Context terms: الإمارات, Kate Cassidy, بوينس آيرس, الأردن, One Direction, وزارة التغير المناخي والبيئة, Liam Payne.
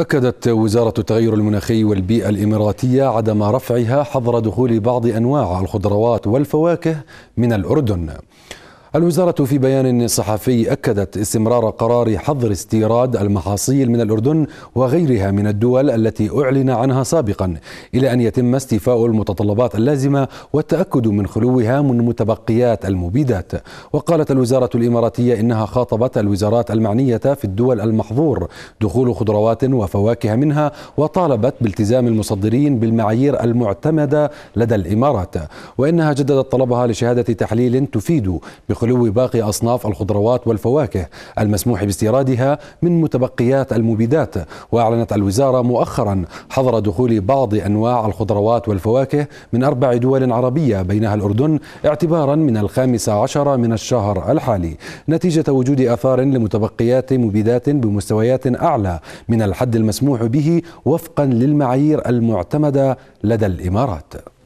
أكدت وزارة التغير المناخي والبيئة الإماراتية عدم رفعها حظر دخول بعض أنواع الخضروات والفواكه من الأردن. الوزارة في بيان صحفي أكدت استمرار قرار حظر استيراد المحاصيل من الأردن وغيرها من الدول التي أعلن عنها سابقا إلى أن يتم استيفاء المتطلبات اللازمة والتأكد من خلوها من متبقيات المبيدات. وقالت الوزارة الإماراتية إنها خاطبت الوزارات المعنية في الدول المحظور دخول خضروات وفواكه منها، وطالبت بالتزام المصدرين بالمعايير المعتمدة لدى الإمارات، وإنها جددت طلبها لشهادة تحليل تفيد خلو باقي أصناف الخضروات والفواكه المسموح باستيرادها من متبقيات المبيدات. وأعلنت الوزارة مؤخرا حظر دخول بعض أنواع الخضروات والفواكه من 4 دول عربية بينها الأردن اعتبارا من 15 من الشهر الحالي، نتيجة وجود آثار لمتبقيات مبيدات بمستويات أعلى من الحد المسموح به وفقا للمعايير المعتمدة لدى الإمارات.